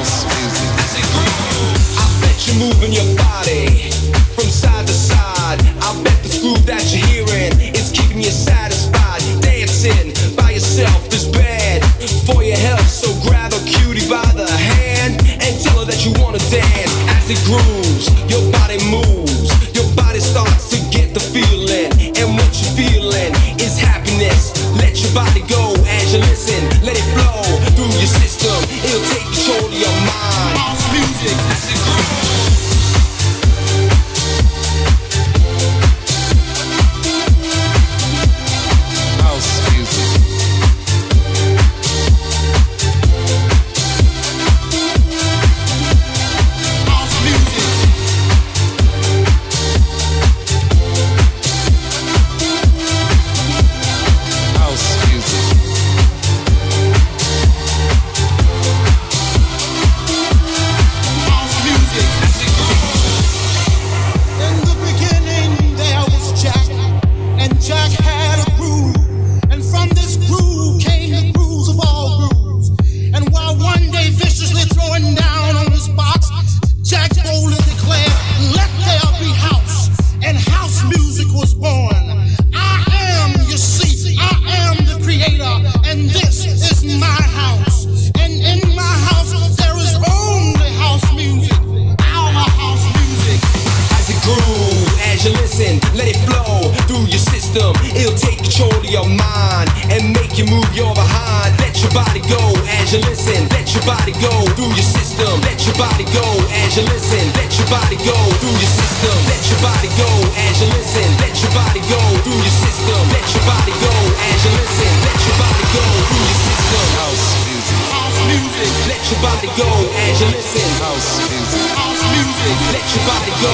house music. I bet you're moving your body from side to side. I bet the groove that you're hearing is keeping you satisfied. Dancing by yourself is bad for your health, so grab a cutie by the hand and tell her that you wanna dance. As it grooves, your body moves, your body starts to get the feeling, and what you're feeling is happiness. Let your body go as you listen, let it flow through your system. It'll take control of your mind. House music, as it grooves. It'll take control of your mind and make you move your behind. Let your body go as you listen. Let your body go through your system. Let your body go as you listen. Let your body go through your system. Let your body go as you listen. Let your body go through your system. Let your body go as you listen. Let your body go through your system. House music. House music. Let your body go as you listen. House music. House music. Let your body go.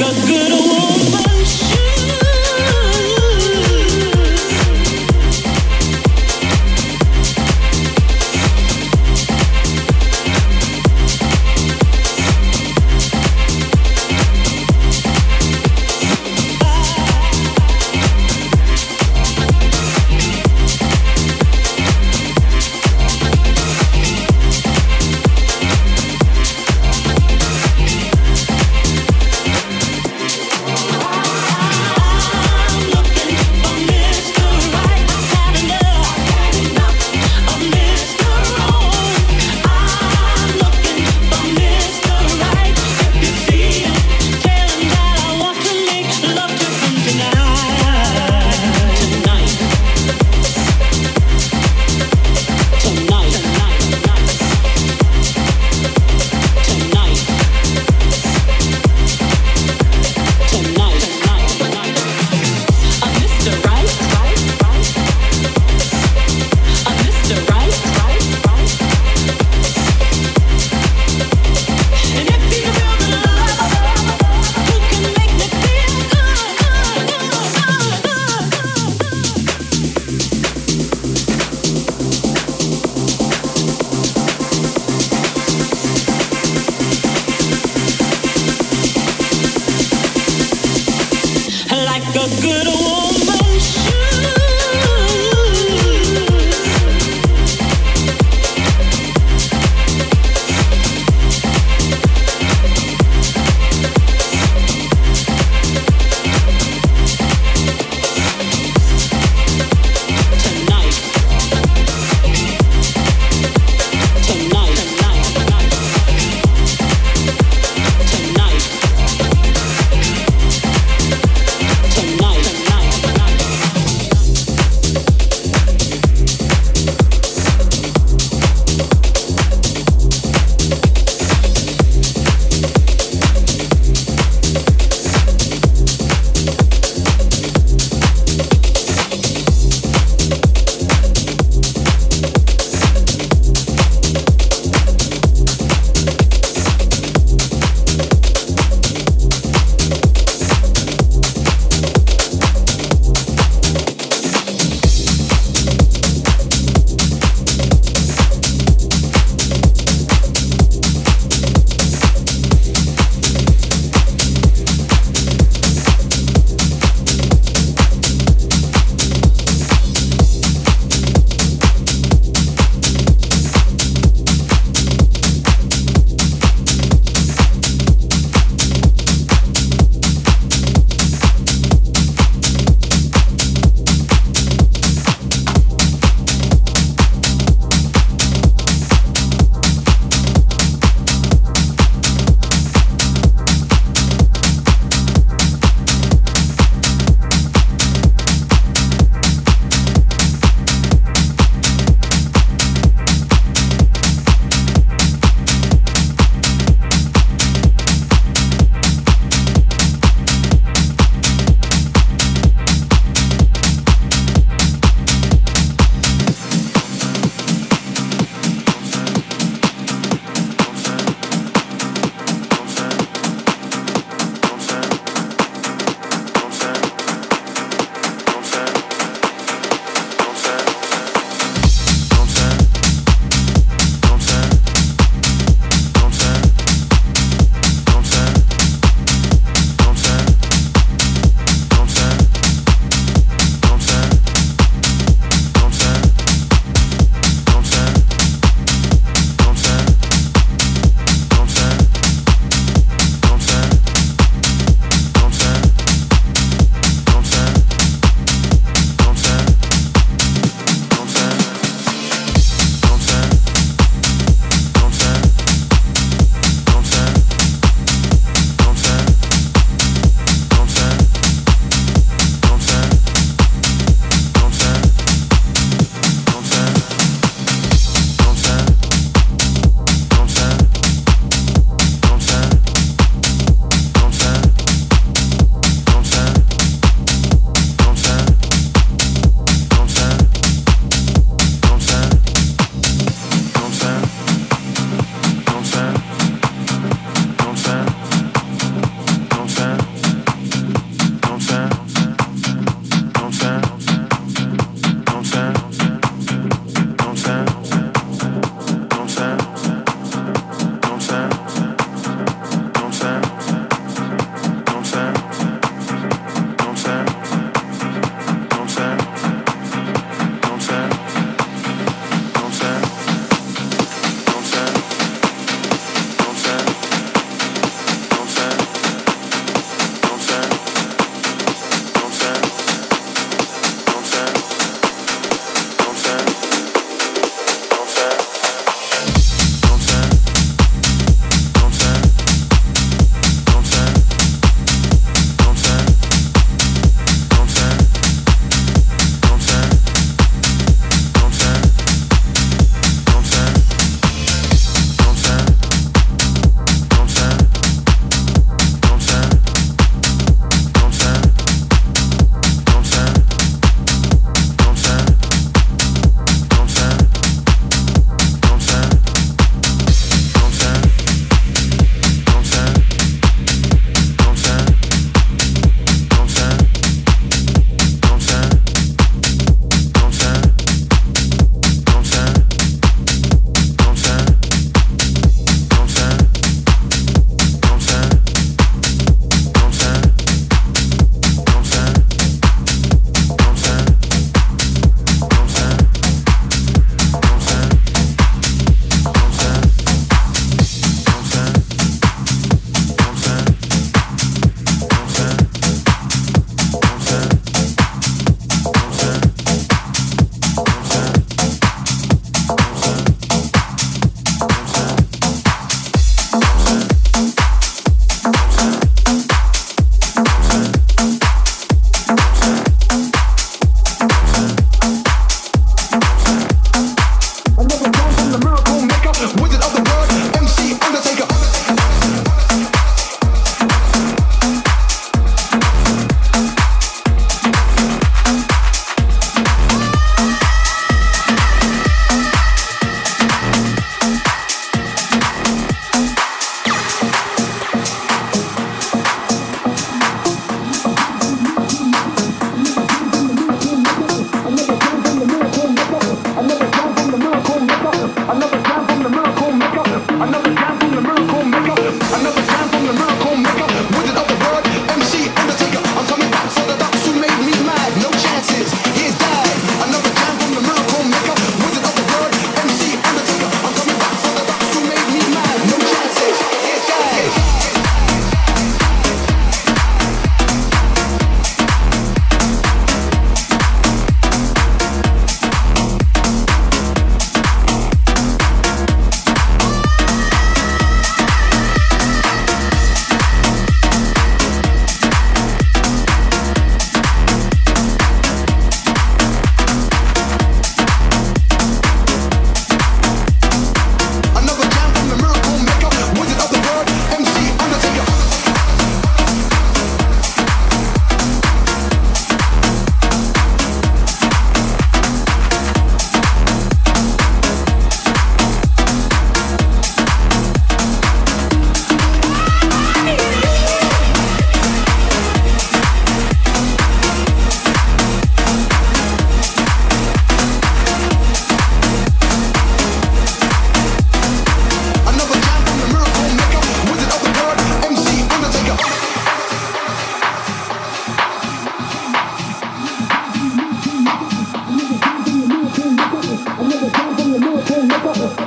Tonight.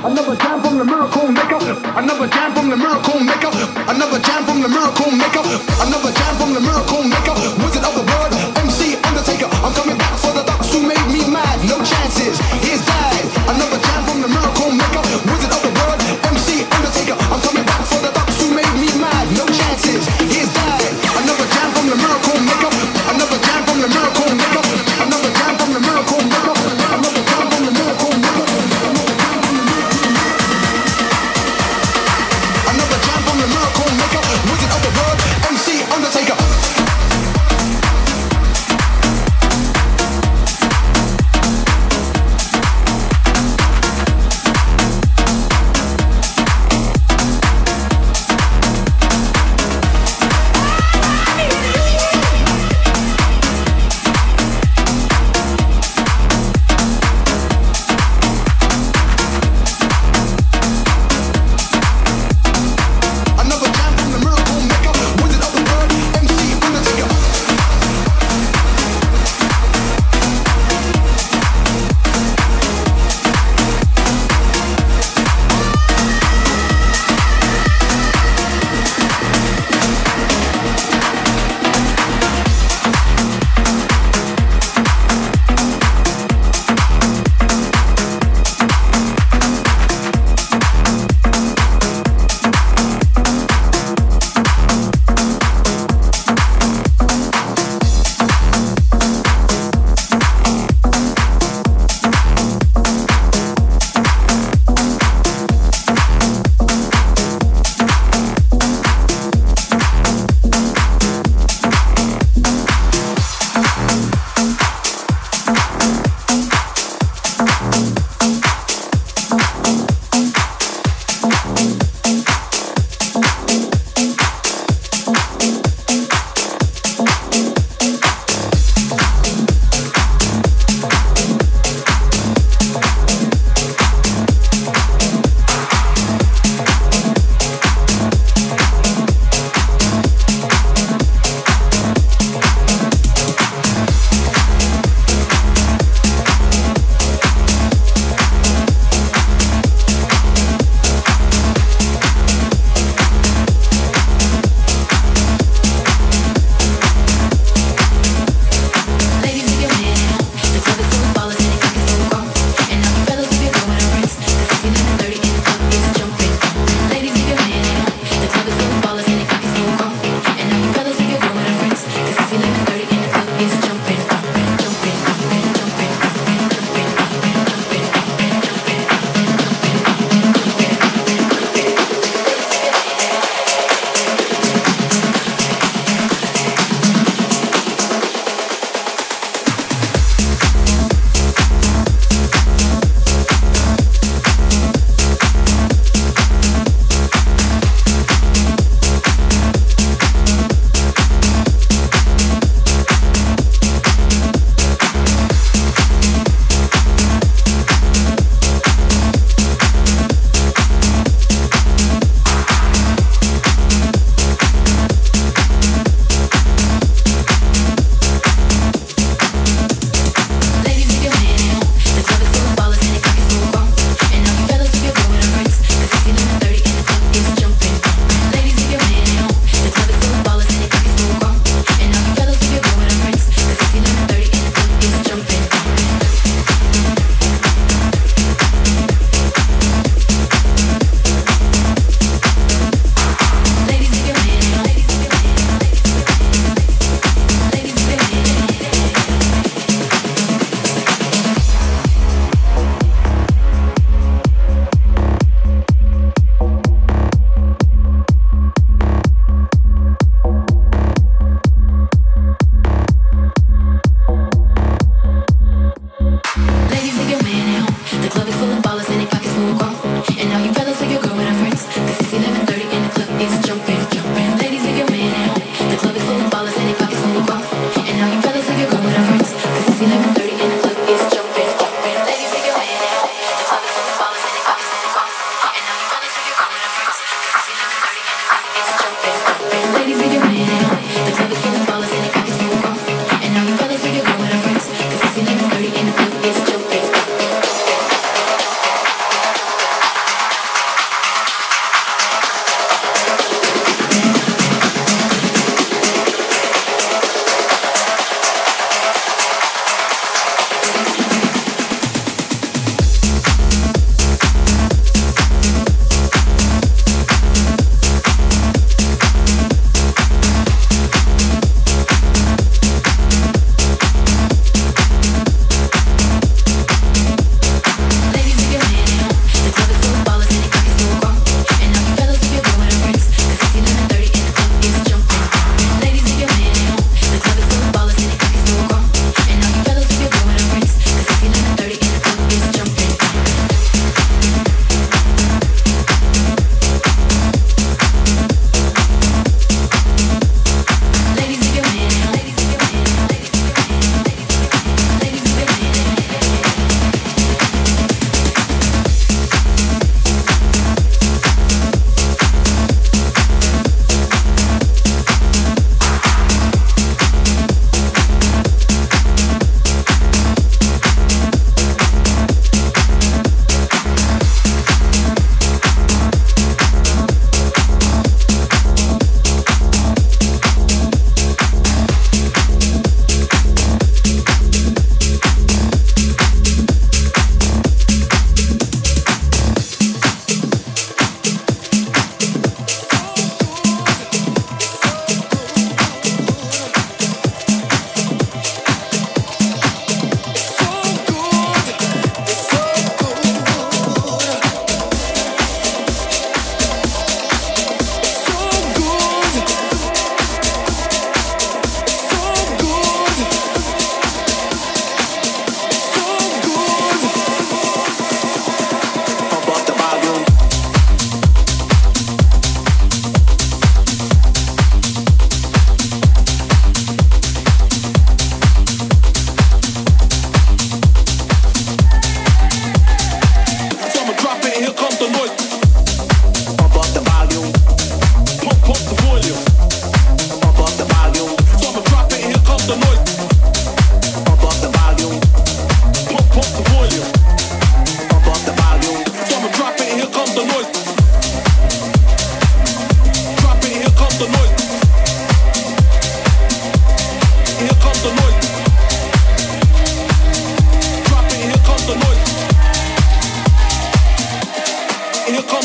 Another jam from the miracle maker. Another jam from the miracle maker. Another jam from the miracle maker. Another jam from the miracle maker. Wizard of the word, MC Undertaker. I'm coming back for the thugs who made me mad. No chances, here's that. Another jam from the miracle maker. Wizard of the word, MC Undertaker. I'm coming back for the thugs who made me mad. No chances, here's that. Another jam from the miracle maker. Another jam from the miracle maker. Another jam from the miracle maker.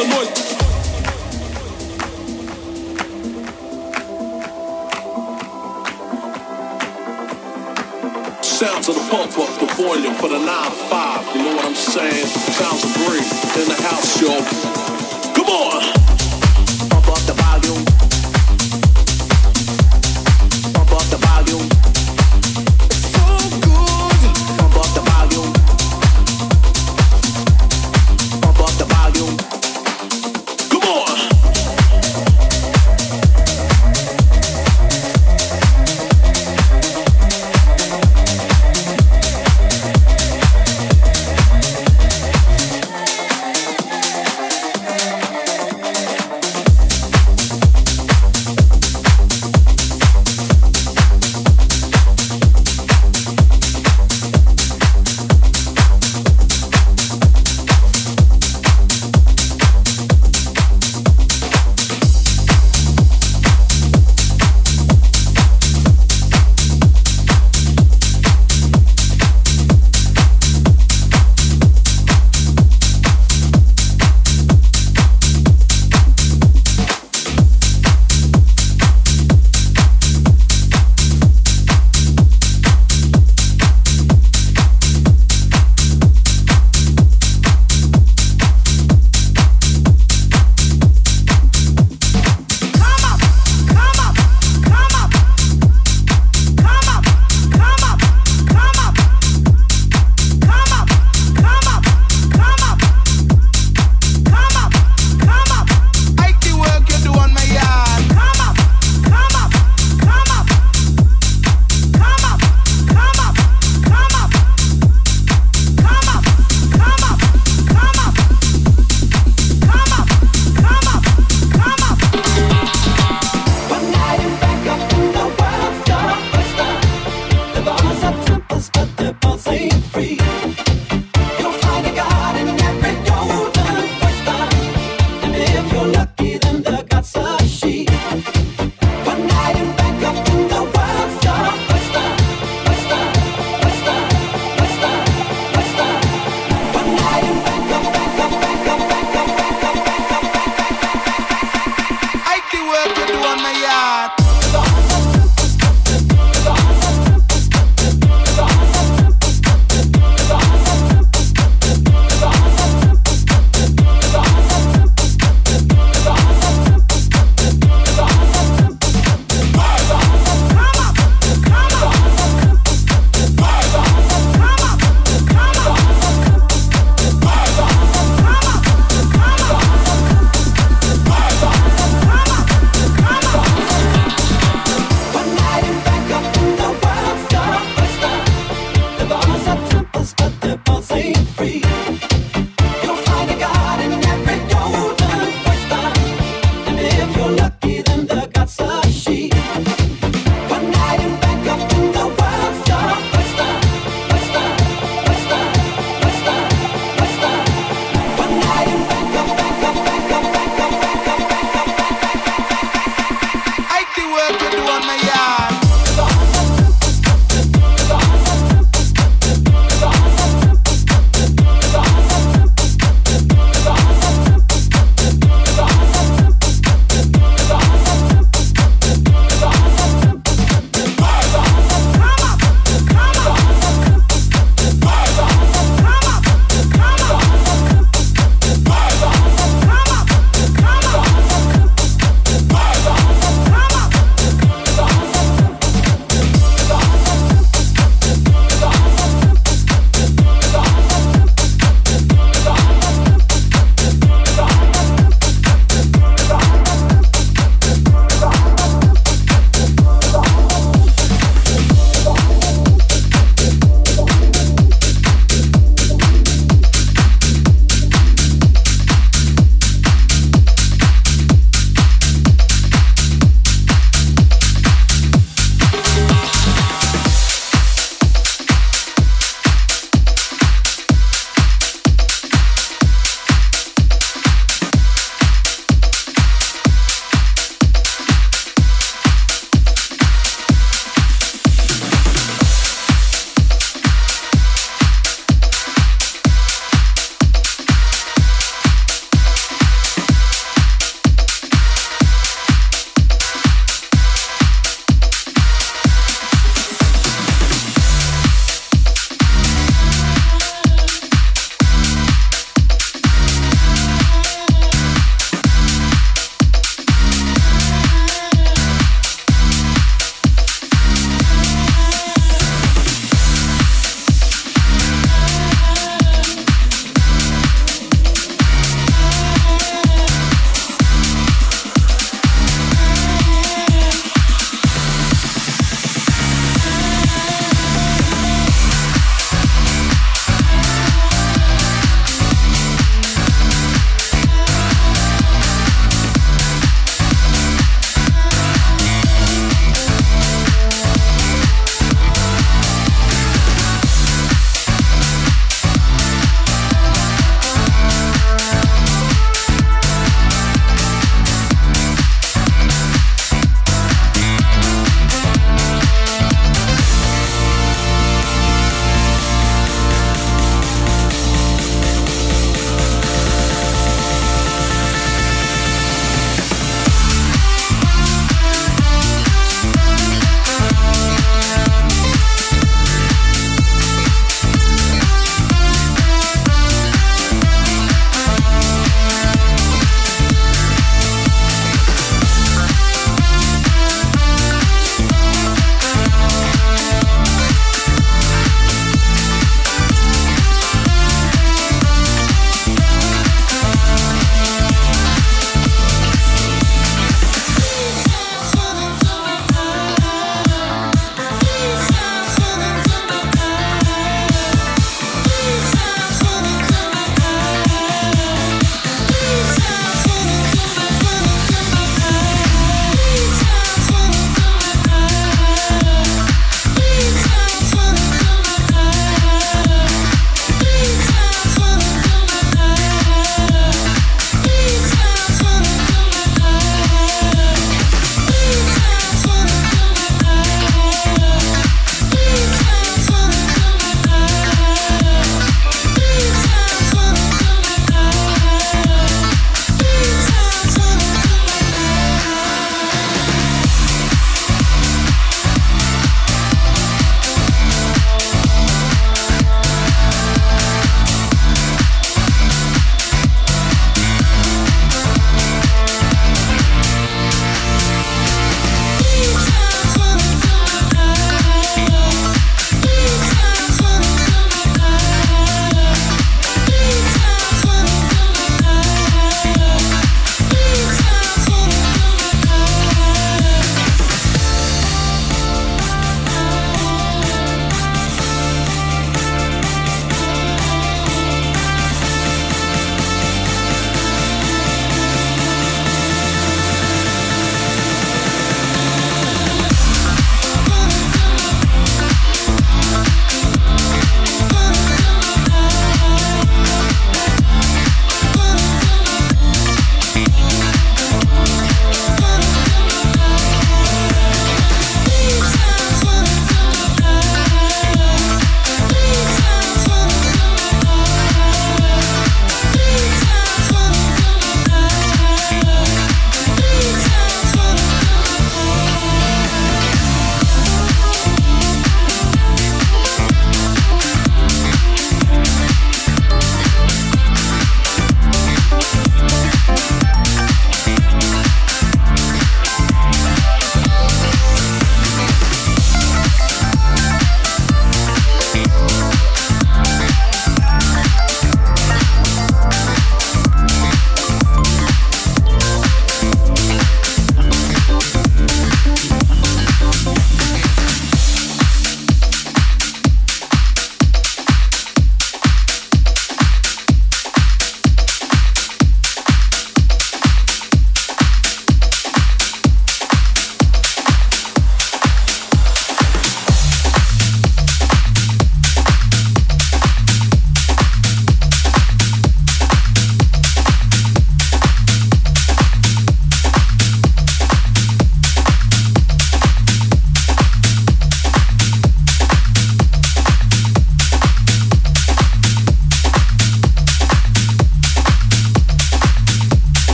the noise. Sounds of the pump-up, the volume for the 9-5, you know what I'm saying? Sounds of greed in the house, yo. Come on! Pump up the volume. Pump up the volume. It's so good. Pump up the volume. Pump up the volume. Come on!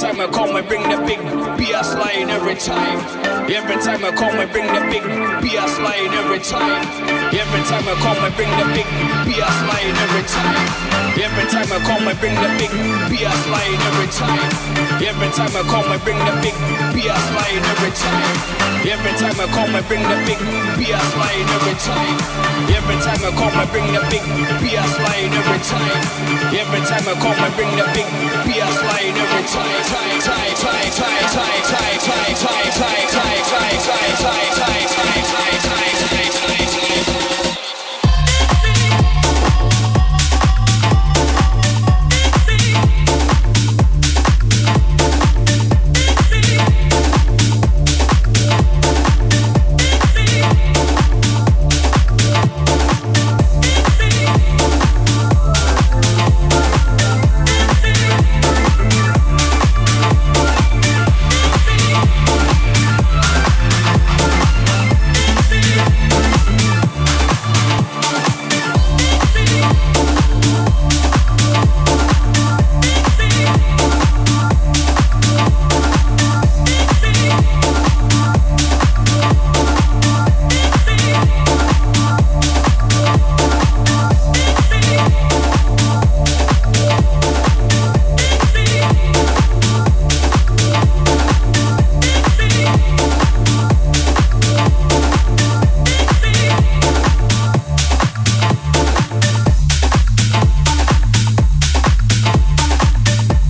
time I come, I bring the big BS line every time. Every time I come, I bring the big BS line every time. Every time I come, I bring the big BS line every time. Every time I come, I bring the big BS line every time. Every time I come, I bring the big BS line every time. Every time I come, I bring the big BS line every time. Every time I come, I bring the big BS line every time. Every time I come, I bring the big BS line every time.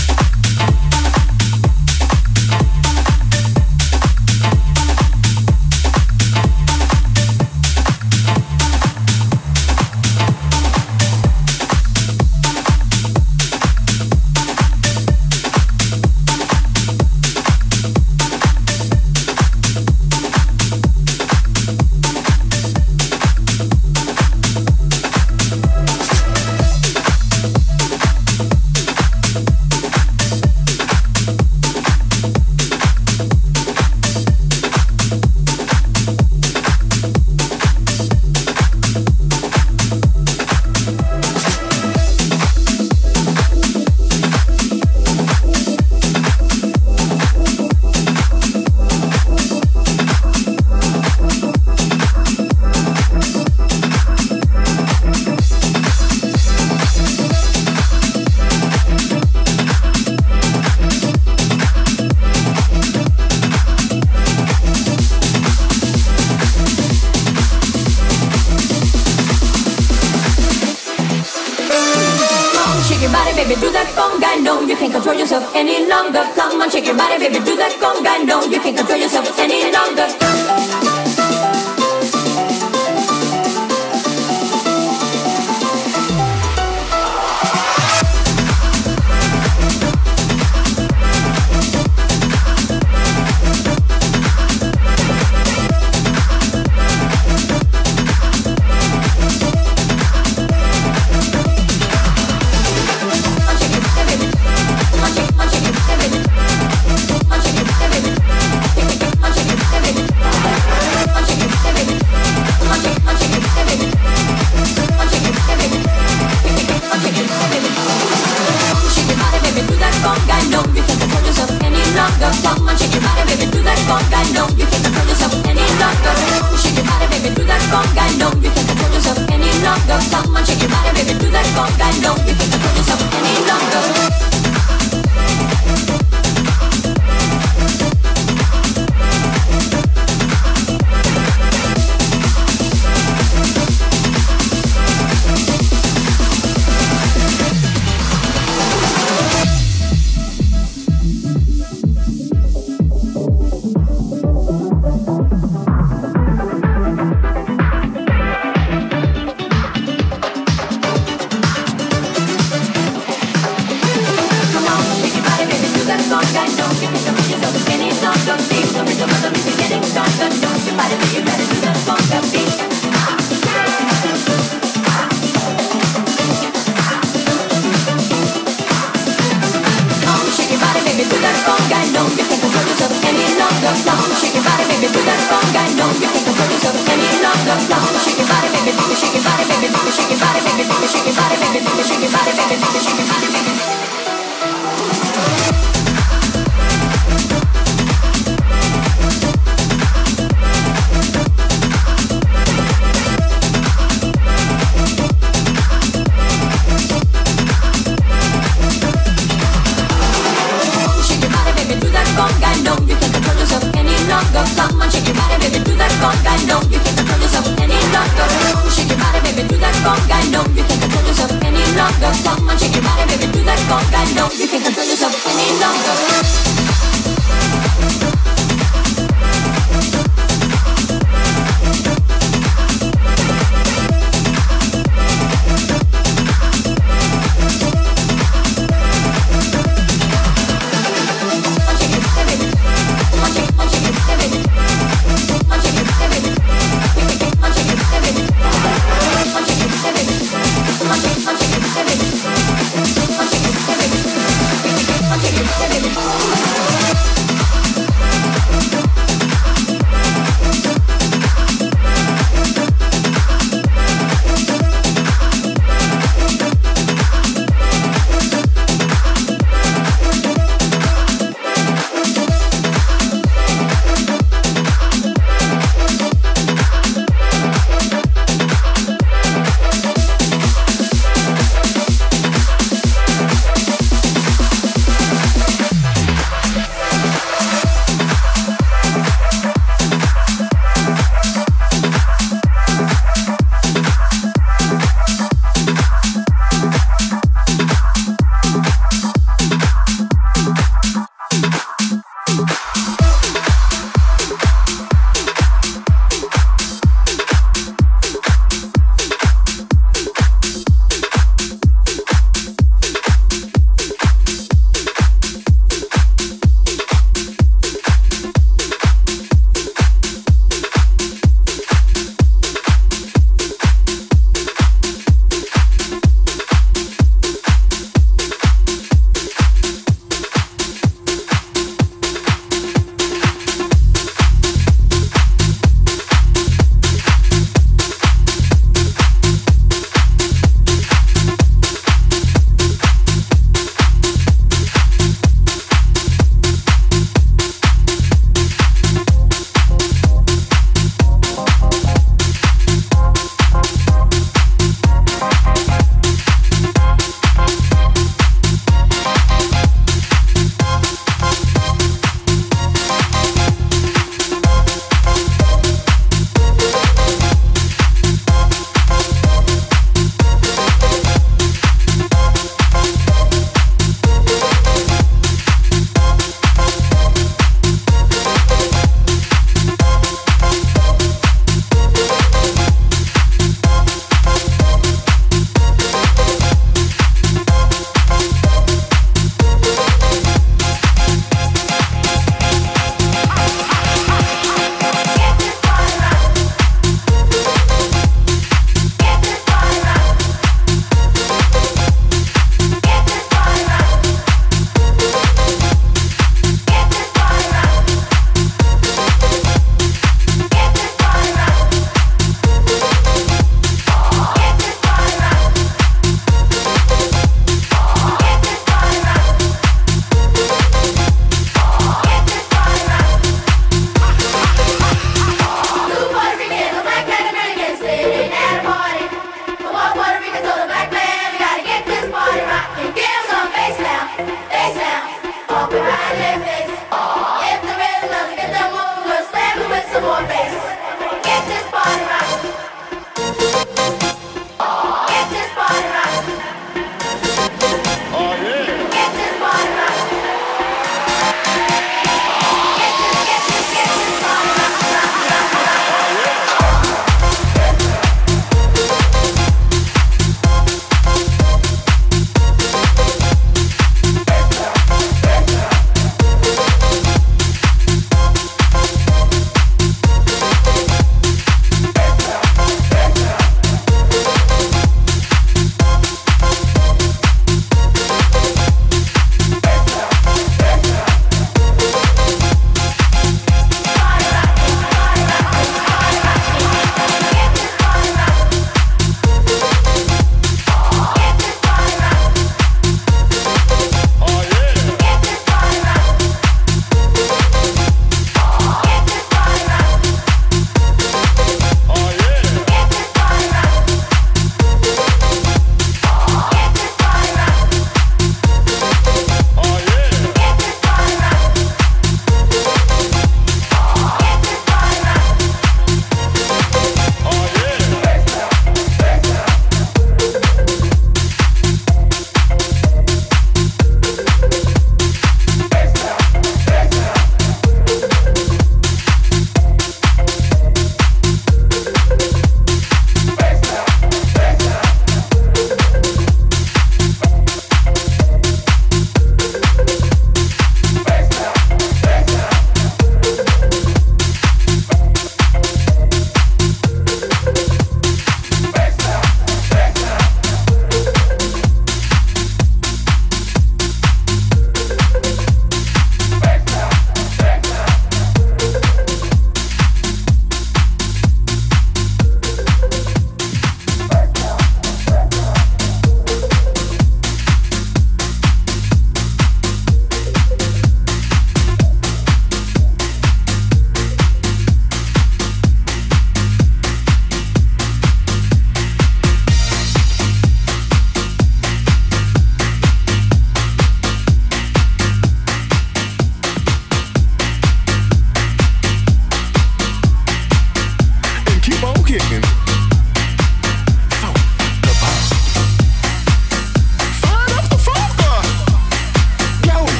Shake your body, baby, shake your body, baby, shake your body, baby. I know you can't control yourself any longer. Take it, baby.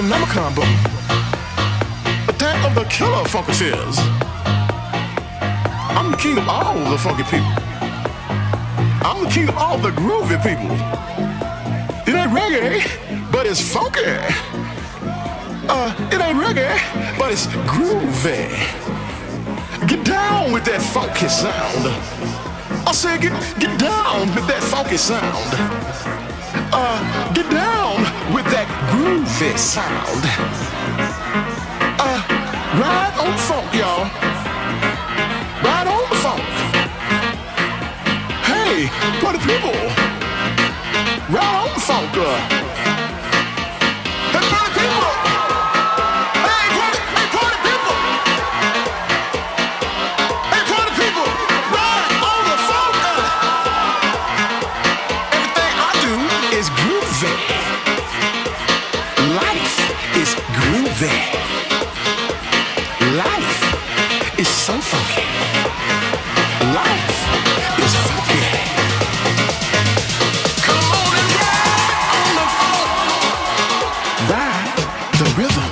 Necronomicon book. Attack of the Killer Funkers is. I'm the king of all the funky people. I'm the king of all the groovy people. It ain't reggae, but it's funky. It ain't reggae, but it's groovy. Get down with that funky sound. I said get down with that funky sound. Get down with that groovy sound. Ride on the funk, y'all. Ride on the funk. Hey, party people. Ride on the funk. Hey, party people. Hey, party, hey, party people. Hey, party people. Ride on the funk. Everything I do is groovy. Life is groovy. Life is so funky. Life is funky. Come on and ride on the phone. Ride the rhythm.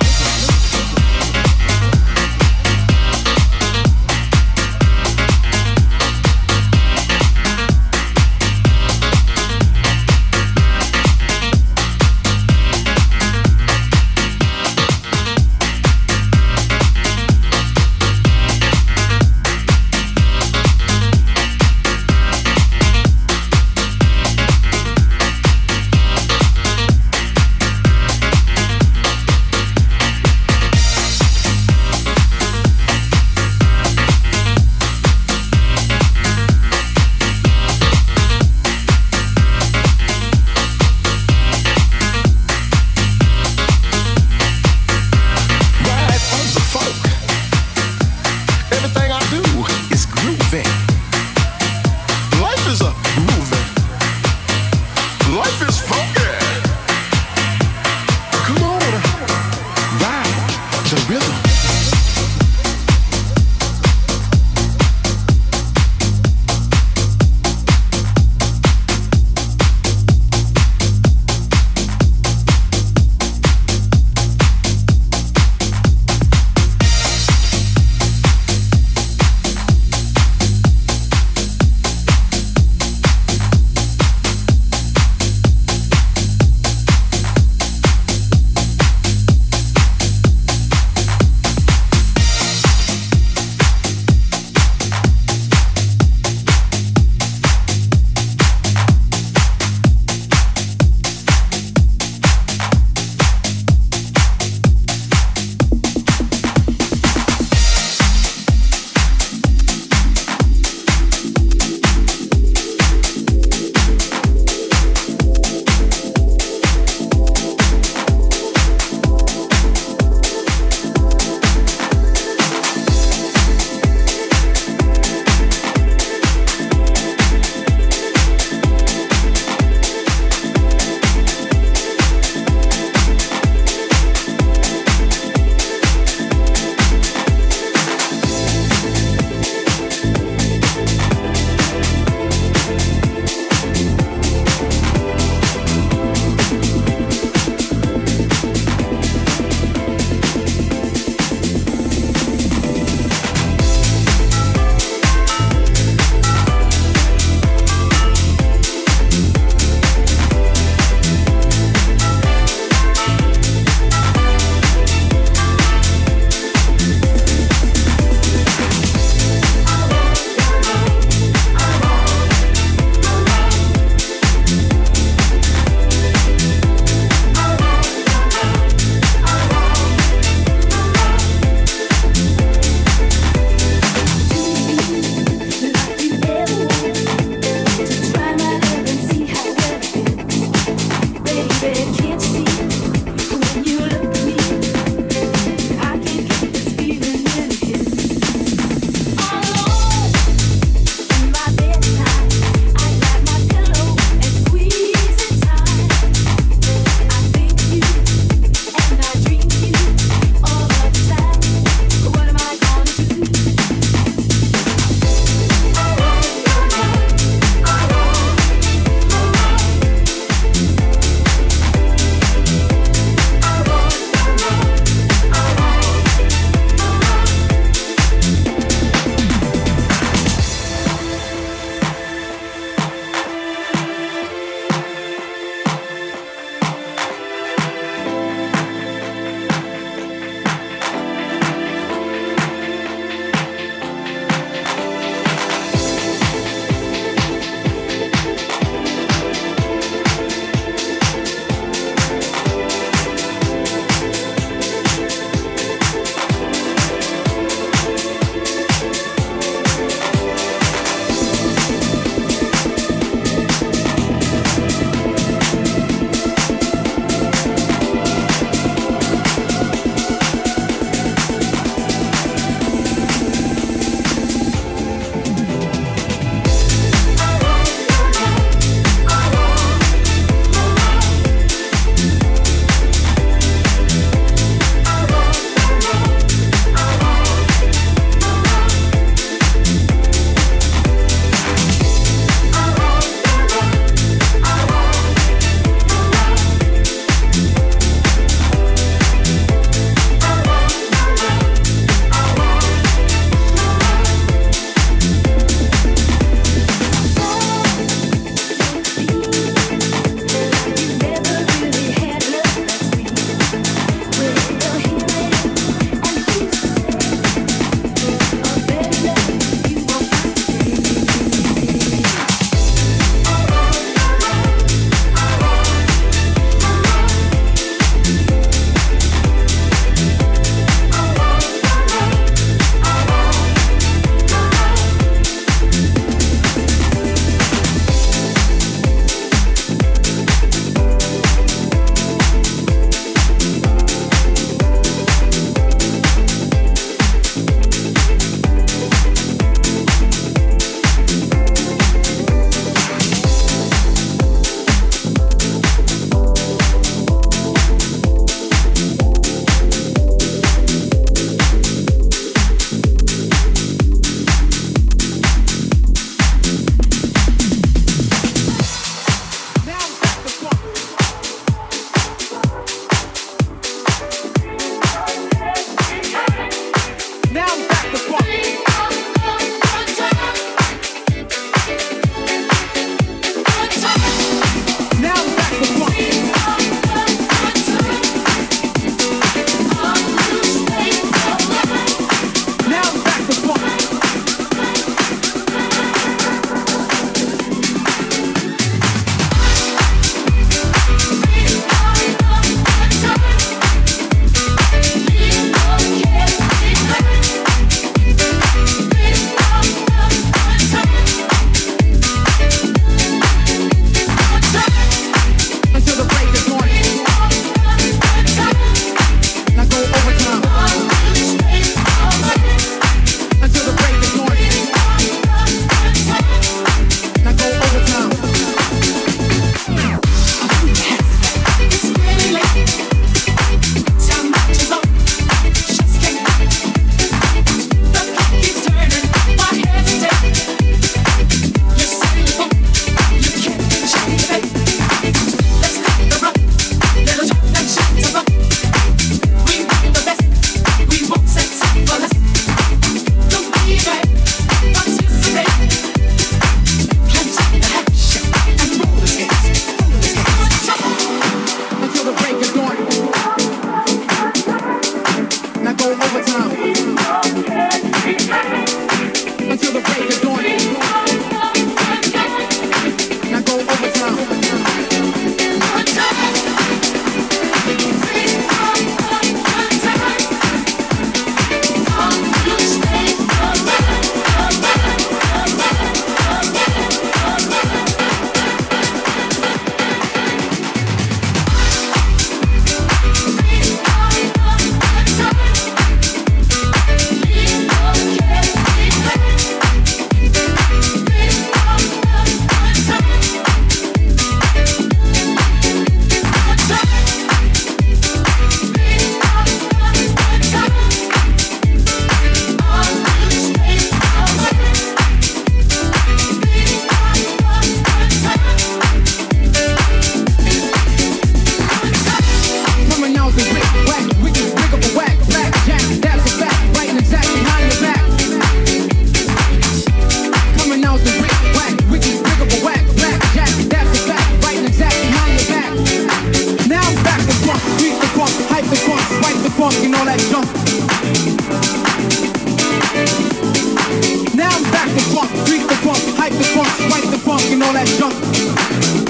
Now I'm back to funk, freak the funk, hype the funk, wipe the funk and all that junk.